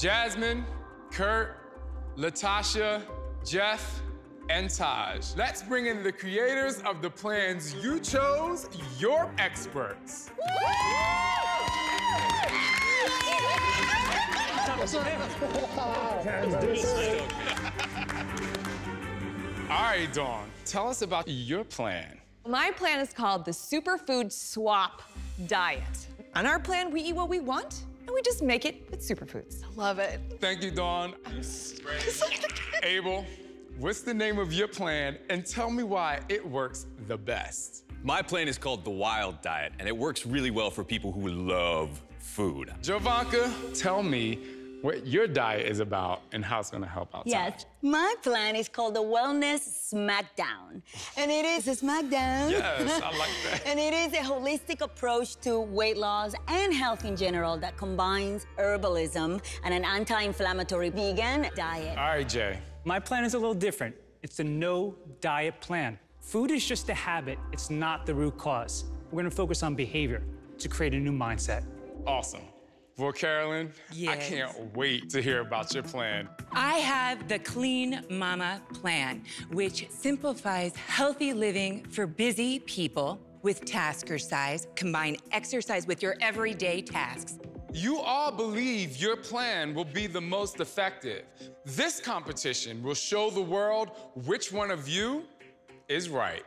Jasmine, Kurt, Latasha, Jeff, and Taj. Let's bring in the creators of the plans you chose, your experts. All right, Dawn, tell us about your plan. My plan is called the Superfood Swap Diet. On our plan, we eat what we want, and we just make it with superfoods. I love it. Thank you, Dawn. Abel, what's the name of your plan, and tell me why it works the best. My plan is called the Wild Diet, and it works really well for people who love food. Jovanka, tell me what your diet is about and how it's gonna help outside. Yes, my plan is called the Wellness Smackdown. And it is a smackdown. Yes, I like that. And it is a holistic approach to weight loss and health in general that combines herbalism and an anti-inflammatory vegan diet. All right, Jay. My plan is a little different. It's a no diet plan. Food is just a habit, it's not the root cause. We're gonna focus on behavior to create a new mindset. Awesome. Well, Carolyn, yes. I can't wait to hear about your plan. I have the Clean Mama Plan, which simplifies healthy living for busy people with Taskercise, combine exercise with your everyday tasks. You all believe your plan will be the most effective. This competition will show the world which one of you is right.